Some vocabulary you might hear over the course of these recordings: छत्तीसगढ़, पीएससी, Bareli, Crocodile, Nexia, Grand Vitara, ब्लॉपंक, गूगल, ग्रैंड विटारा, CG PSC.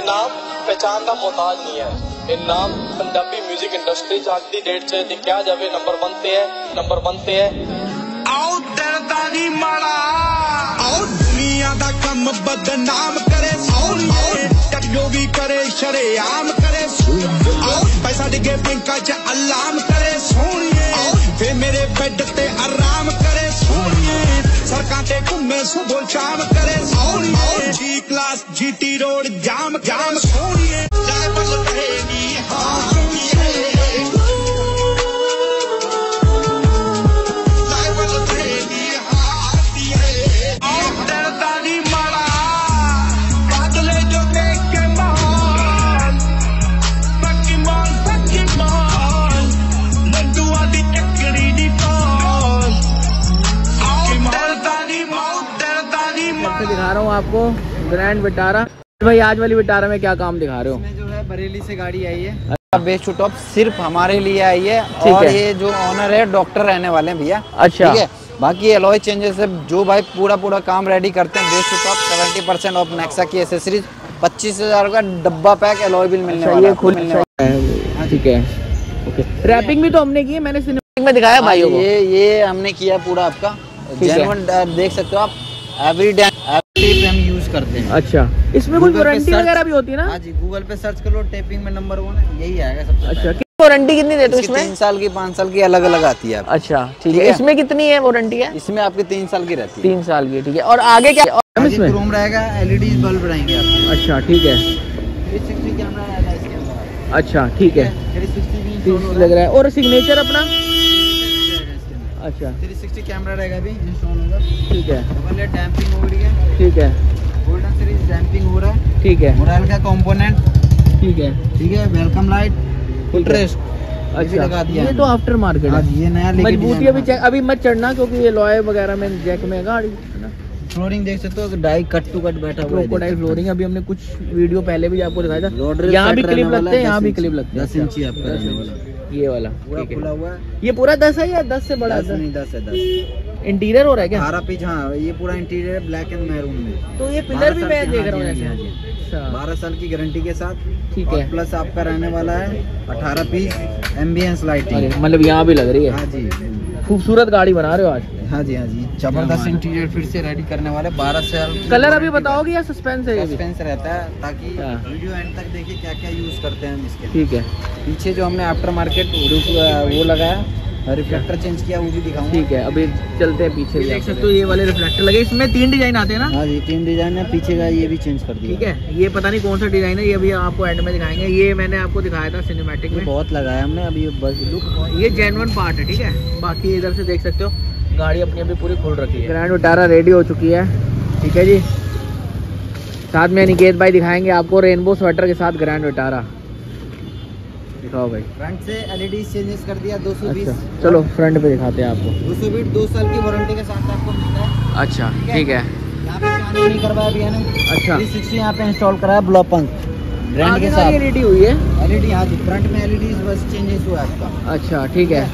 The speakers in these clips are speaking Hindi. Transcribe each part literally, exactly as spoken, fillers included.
इनाम पहचान का मोहताज नहीं है। इनाम पंजाबी म्यूजिक इंडस्ट्री जागती डेट से दिखा जावे नंबर वन पे है, नंबर वन पे है। आओ डरदा नहीं माड़ा, आओ दुनिया दा कम बदनाम करे, आओ टट्टो भी करे शरेआम करे, आओ पैसा डिगे बैंक च अलाम करे सोनिए, आओ फिर मेरे बेड ते आराम करे सोनिए, सरकार ते घूमे सुबह शाम करे सोनिए, जी क्लास जीटी रोड जाम जाम सोनिए। दिखा रहा हूँ आपको ग्रैंड विटारा। भाई आज वाली विटारा में क्या काम दिखा रहे हो? इसमें जो है बरेली से गाड़ी आई है, बेस्ट टू टॉप सिर्फ हमारे लिए आई है। और है। ये जो ऑनर है डॉक्टर रहने वाले हैं भैया। अच्छा ठीक है, बाकी अलॉय चेंजेस है जो भाई पूरा पूरा काम रेडी करते हैं best to top. Seventy percent of Nexa की एसेसरीज, पच्चीस हजार का डब्बा पैक अलॉय बिल मिलने वाला है। ठीक है, रैपिंग भी तो हमने की है, मैंने सिनेमैटिक में दिखाया भाई, ये ये हमने किया पूरा आपका जेन्युइन, देख सकते हो आप एवरी डे हम यूज करते हैं। अच्छा, इसमें कोई वारंटी वगैरह भी होती है ना? हाँ जी, गूगल पे सर्च कर लो, टेपिंग में नंबर वन यही आएगा सबसे। अच्छा, वारंटी कितनी देते हो इसमें? तीन साल की, पाँच साल की, अलग अलग आती है। अच्छा ठीक है, इसमें कितनी है वारंटी है? इसमें आपकी तीन साल की रहती है। तीन साल की, ठीक है। और आगे क्या क्रोम रहेगा, एलईडी बल्ब रहेंगे। अच्छा ठीक है, थ्री सिक्सटी कैमरा रहेगा इसके अंदर। अच्छा ठीक है, थ्री सिक्सटी लग रहा है। और सिग्नेचर अपना अच्छा थ्री सिक्सटी कैमरा रहेगा भी इंस्टॉल होगा। ठीक है, डबल डैम्पिंग हो रही है। ठीक है, गोल्डन सीरीज डैम्पिंग हो रहा है। ठीक है, मोरल का कंपोनेंट। ठीक है ठीक है, वेलकम लाइट फुल ट्रेस। अच्छा लगा दिया, ये तो आफ्टर मार्केट है, ये नया लेके मजबूती अभी चेक अभी मत चढ़ना क्योंकि ये लॉय वगैरह में जैक में गाड़ी ना। फ्लोरिंग देख सकते हो, डाई कट टू कट बैठा हुआ है क्रोकोडाइल फ्लोरिंग। अभी हमने कुछ वीडियो पहले भी आपको दिखाया था, यहाँ भी क्लिप लगते हैं, यहाँ भी क्लिप लगते हैं। दस इंची आपका ये वाला पूरा खुला हुआ है। ये पूरा दस है या दस से बड़ा? दस नहीं, दस है। दस इंटीरियर हो रहा है क्या? बारह पीस। हाँ, ये पूरा इंटीरियर ब्लैक एंड मैरून में। तो ये पिलर भी मैं देख रहा हूँ बारह साल की गारंटी के साथ। ठीक है, प्लस आपका रहने वाला है अठारह पीस एम्बियंस लाइटिंग, मतलब यहाँ भी लग रही है। हाँ जी, खूबसूरत गाड़ी बना रहे हो आज। हाँ जी हाँ जी, जबरदस्त इंटीरियर फिर से रेडी करने वाले बारह साल। कलर अभी बताओगे या सस्पेंस है? सस्पेंस रहता है ताकि वीडियो एंड तक देखिए क्या क्या यूज करते हैं हम इसके। ठीक है, पीछे जो हमने आफ्टर मार्केट वो लगाया, रिफ्लेक्टर चेंज किया, वो भी दिखाऊंगा। ठीक है, अभी चलते हैं पीछे। देख सकते हो ये वाले रिफ्लेक्टर लगे, इसमें तीन डिजाइन आते हैं ना? हाँ जी, तीन डिजाइन है। पीछे का ये भी चेंज कर दिया। ठीक है, ये पता नहीं कौन सा डिजाइन है, ये अभी आपको एंड में दिखाएंगे। ये मैंने आपको दिखाया था सिनेमैटिक में, बहुत लगाया हमने अभी बस लुक। ये जेन्युइन पार्ट है, ठीक है। बाकी इधर से देख सकते हो गाड़ी अपनी अभी पूरी खोल रखी है। ग्रैंड विटारा रेडी हो चुकी है। ठीक है जी, साथ में निकेत भाई दिखाएंगे आपको रेनबो स्वेटर के साथ ग्रैंड विटारा। दिखाओ भाई, फ्रंट से एलईडी चेंजेस कर दिया दो सौ बीस। अच्छा, चलो फ्रंट पे दिखाते हैं आपको। दो सौ बीस दो साल की वारंटी के साथ आपको मिलता है। अच्छा ठीक है, यहाँ पे काम नहीं करवाया भी है ना। अच्छा, तीन सौ साठ यहाँ पे इंस्टॉल कराया ब्लॉपंक ब्रांड के साथ, एलईडी हुई है। एलईडी हाँ जी, फ्रंट में एलईडी बस चेंजेस हुआ आपका। अच्छा ठीक है,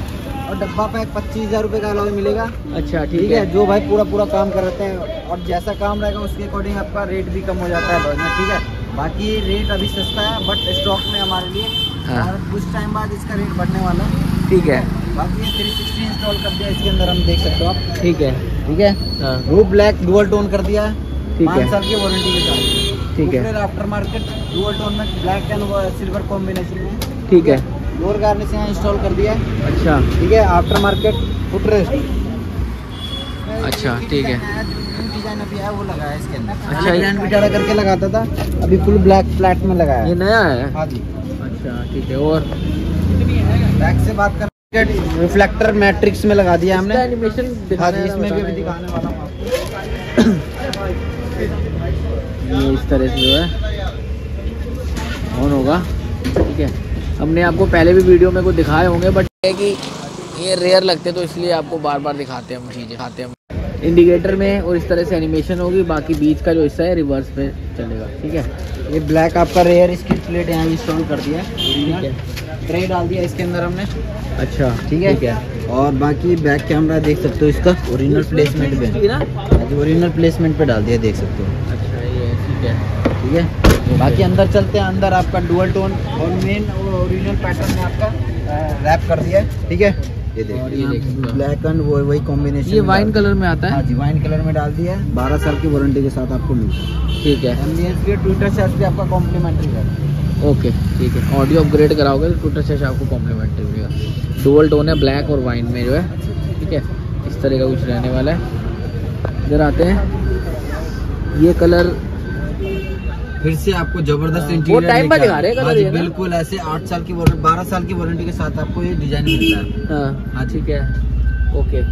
और डब्बा पैक पच्चीस हजार रूपए का अलॉय मिलेगा। अच्छा ठीक, ठीक है, है जो भाई पूरा पूरा काम करते हैं और जैसा काम रहेगा उसके अकॉर्डिंग आपका रेट भी कम हो जाता है। ठीक है, बाकी रेट अभी सस्ता है बट स्टॉक में हमारे लिए, हाँ। और कुछ टाइम बाद इसका रेट बढ़ने वाला है। ठीक है, बाकी ये थ्री सिक्सटी इंस्टॉल कर दिया इसके अंदर, हम देख सकते हो आप। ठीक है ठीक है, रूफ ब्लैक डुअल टोन कर दिया है, पाँच साल की वारंटी के साथ। ठीक है, आफ्टर मार्केट डुअल टोन में ब्लैक एंड सिल्वर कॉम्बिनेशन में। ठीक है, डोर गार्निश यहाँ इंस्टॉल कर दिया है। अच्छा ठीक है, आफ्टर मार्केट फुटरेस्ट। अच्छा ठीक है, डिजाइन अभी है वो लगाया है इसके अंदर। अच्छा, ग्रैंड विटारा करके लगाता था, अभी फुल ब्लैक फ्लैट में लगाया, ये नया है। हाँ जी, अच्छा ठीक है। और बैक से बात कर, रिफ्लेक्टर मैट्रिक्स में लगा दिया हमने। एनिमेशन इसमें भी दिखाने वाला हूँ आपको, इस तरह से जो है ऑन होगा। ठीक है, हमने आपको पहले भी वीडियो में कुछ दिखाए होंगे बट है कि ये रेयर लगते तो इसलिए आपको बार बार दिखाते हैं हम चीज़ें दिखाते हैं। इंडिकेटर में और इस तरह से एनिमेशन होगी, बाकी बीच का जो हिस्सा है रिवर्स में चलेगा। ठीक है, ये ब्लैक आपका रेयर, इसकी प्लेट यहाँ इंस्टॉल कर दिया। ठीक है, ट्रे डाल दिया इसके अंदर हमने। अच्छा ठीक है क्या? और बाकी बैक कैमरा देख सकते हो इसका, ओरिजिनल प्लेसमेंट पे, ओरिजिनल प्लेसमेंट पे डाल दिया, देख सकते हो। अच्छा ये ठीक है ठीक है, बाकी अंदर चलते हैं। अंदर आपका डुअल टोन और मेन ओरिजिनल पैटर्न में आपका रैप कर दिया है, ठीक है। ये देखिए ब्लैक एंड वही कॉम्बिनेशन, ये वाइन कलर में आता है। हाँ जी, वाइन कलर में डाल दिया है। बारह साल की वारंटी के साथ आपको मिलता है, ठीक है। एम्बियंस भी ट्विटर चार्ज भी आपका कॉम्प्लीमेंट्री है, ओके, ठीक है। ऑडियो अपग्रेड कराओगे तो टूटर से आपको कॉम्प्लीमेंट्री मिलेगा। डुअल टोन है ब्लैक और वाइन में जो है, ठीक है, इस तरह का कुछ रहने वाला है। इधर आते हैं, ये कलर फिर से आपको जबरदस्त इंटीरियर टाइम पर दिखा रहे हैं कलर, ये बिल्कुल ऐसे आठ साल की वारंटी बारह साल की वारंटी के साथ आपको ये डिजाइन मिलता है। हाँ, ठीक है, ओके।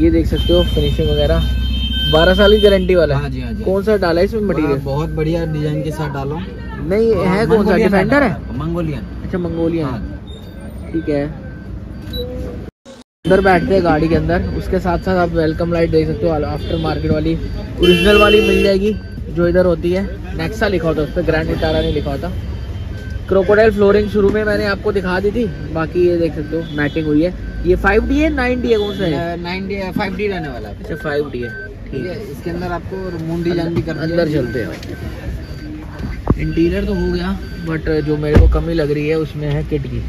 ये देख सकते हो फिनिशिंग वगैरह बारह साल की गारंटी वाला। हाँ जी, हाँ जी। कौन सा डाला है इसमें मटीरियल? बहुत बढ़िया डिजाइन के साथ डालो। नहीं है, कौन सा डिफेंडर है? मंगोलियन। अच्छा, मंगोलियन, ठीक है। अंदर बैठते हैं गाड़ी के अंदर, उसके साथ साथ आप वेलकम लाइट देख सकते हो। आफ्टर मार्केट वाली ओरिजिनल वाली मिल जाएगी जो इधर होती है। नेक्सा लिखा होता है उस पर, ग्रैंड विटारा नहीं लिखा होता। क्रोकोडाइल फ्लोरिंग शुरू में मैंने आपको दिखा दी थी। बाकी ये देख सकते हो मैटिंग हुई है। ये फाइव डी है, नाइन डी है, कौन सा है? नाइन डी, फाइव डी रहने वाला है। अच्छा, फाइव डी है, ठीक है। इसके अंदर आपको मून डिजाइन भी कर, अंदर चलते हैं। इंटीरियर तो हो गया, बट जो मेरे को कमी लग रही है उसमें है किट की,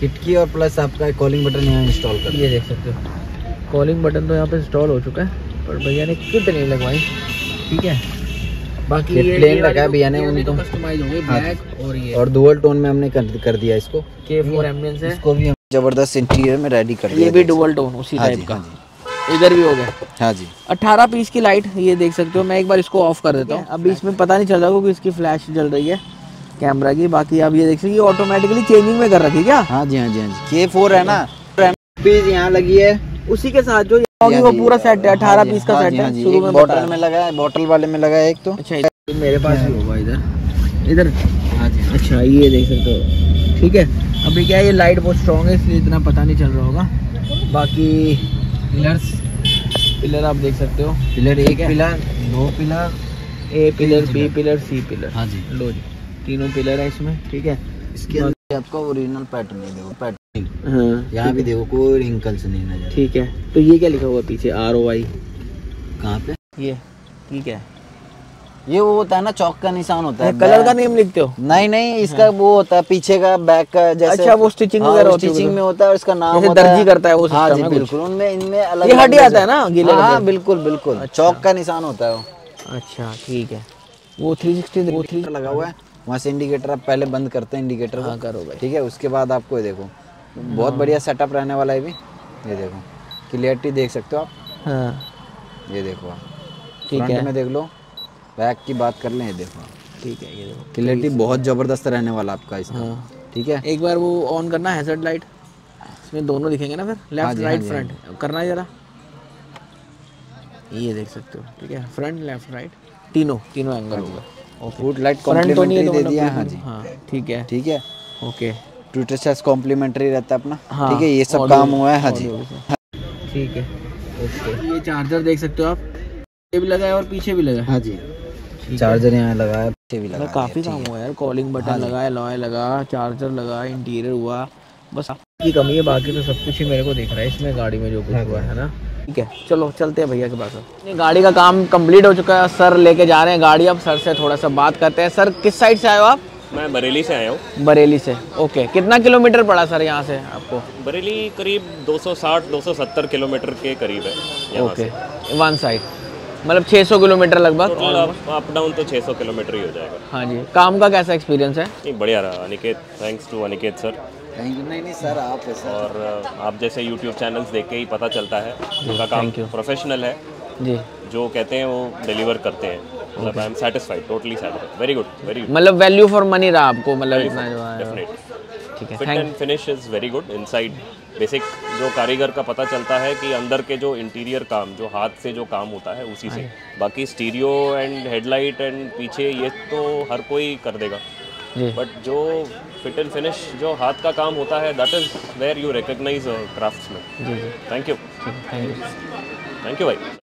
किट की और प्लस आपका कॉलिंग बटन यहाँ इंस्टॉल कर। ये देख सकते हो कॉलिंग बटन तो यहाँ पे इंस्टॉल हो चुका है, पर भैया ने किट नहीं लगवाई, ठीक है। बाकी ये प्लेन रखा है भैया ने, उन्हीं तो कस्टमाइज होंगे ब्लैक और ये और डुअल टोन में हमने कर, कर दिया इसको। के फोर एम्बियंस है, इसको भी जबरदस्त इंटीरियर में रेडी कर दिया। ये भी डुअल टोन उसी टाइप का, इधर भी हो गया। हाँ जी, अट्ठारह पीस की लाइट ये देख सकते हो। मैं एक बार इसको ऑफ कर देता हूँ, अभी इसमें पता नहीं चल रहा क्योंकि इसकी फ्लैश जल रही है कैमरा की। बाकी आप ये देख सकते हो ऑटोमेटिकली चेंजिंग में कर रखी है क्या? हाँ जी, हाँ जी, हाँ जी। के फोर है ना, पीस यहाँ लगी है उसी के साथ जो होगी वो पूरा सेट है। अठारह पीस का सेट है, शुरू में बॉटल में लगा है, बॉटल वाले में लगा है एक, तो अच्छा मेरे पास भी होगा इधर इधर। हाँ जी, अच्छा ये देख सकते हो, ठीक है। अभी क्या ये लाइट बहुत स्ट्रॉन्ग है इसलिए इतना पता नहीं चल रहा होगा। बाकी पिलर्स, पिलर आप देख सकते हो, पिलर एक पिलर, दो pillar, A pillar, B pillar, C pillar. हाँ जी, लो जी, तीनों पिलर है इसमें, ठीक है। इसके अंदर आपका ओरिजिनल पैटर्न है, देखो पैटर्न। हाँ, यहाँ भी देखो कोई रिंकल्स नहीं नजर, ठीक है। तो ये क्या लिखा हुआ पीछे? आर ओ आई कहाँ पे? ये ठीक है, ये वो होता है ना चौक का निशान होता है। कलर का नेम लिखते हो? नहीं नहीं, इसका हाँ। वो होता है पीछे का बैक का जैसे। अच्छा, वो स्टिचिंग वगैरह होती है, स्टिचिंग में होता है और इसका नाम होता है, दर्जी करता है वो। हाँ जी, बिल्कुल। उनमें इनमें अलग हट जाता है ना गीले। हाँ बिल्कुल बिल्कुल, चौक का निशान होता है वो। अच्छा, ठीक है। वो थ्री सिक्सटी वो थ्री लगा हुआ है वहाँ से। इंडिकेटर आप पहले बंद करते हैं, इंडिकेटर को करोगे, ठीक है। उसके बाद आपको देखो बहुत बढ़िया सेटअप रहने वाला है। ये देखो क्लियरिटी देख सकते हो आप, ये देखो आप, ठीक है। देख लो बैक की बात कर लें, ये देखो, ठीक है। ये देखो क्लियरिटी बहुत ज़बरदस्त रहने वाला आपका इसका, ठीक है। एक बार वो ऑन करना हैजर्ड लाइट, इसमें दोनों दिखेंगे ना फिर, लेफ्ट राइट फ्रंट करना है जरा। ये देख सकते हो, ठीक है, फ्रंट लेफ्ट राइट तीनों तीनों एंगल होगा। और फुट लाइट कॉम्प्लीमेंट्री दे दिया। हाँ जी, हाँ ठीक है, ठीक है, ओके। ट्विटर चार्ज कॉम्प्लीमेंट्री रहता है अपना, ठीक है। ये सब काम हुआ है। हाँ जी, ठीक है, ओके। ये चार्जर देख सकते हो आप, ये भी लगा है और पीछे भी लगा है। हाँ जी, चार्जर यहाँ लगा है, पीछे भी लगा है। काफी काम हुआ यार, कॉलिंग बटन हाँ लगा है, लॉय लगा, चार्जर लगा, इंटीरियर हुआ, बस आपकी कमी है। बाकी तो सब कुछ ही मेरे को दिख रहा है इसमें गाड़ी में जो कुछ हुआ है ना, ठीक है। चलो चलते हैं भैया के पास। गाड़ी का काम कंप्लीट हो चुका है, सर लेके जा रहे हैं गाड़ी। अब सर से थोड़ा सा बात करते हैं। सर किस साइड से आए हो आप? मैं बरेली से आया हूँ। बरेली से, ओके। कितना किलोमीटर पड़ा सर यहाँ से आपको? बरेली करीब दो सौ साठ दो सौ सत्तर किलोमीटर के करीब है। ओके, वन साइड मतलब छह सौ किलोमीटर लगभग, अप डाउन तो छह सौ किलोमीटर ही हो जाएगा। हाँ जी, काम का कैसा एक्सपीरियंस है? नहीं, बढ़िया रहा Aniket, thanks to Aniket sir. Thank you. नहीं नहीं सर, आप है सर। और आप जैसे यूट्यूब चैनल्स देख के ही पता चलता है उनका काम प्रोफेशनल है जी, जो कहते हैं वो डिलीवर करते हैं। मतलब I am satisfied, totally satisfied, very good very good. मतलब वैल्यू फॉर मनी रहा आपको, मतलब इतना जो है डेफिनेटली, ठीक है। Fit and finish is very good inside, basic जो कारीगर का पता चलता है कि अंदर के जो इंटीरियर काम जो हाथ से जो काम होता है उसी से। बाकी स्टीरियो एंड हेडलाइट एंड पीछे ये तो हर कोई कर देगा, बट जो फिट एंड फिनिश जो हाथ का काम होता है that is where you recognise craftsman. Thank you, thank you भाई।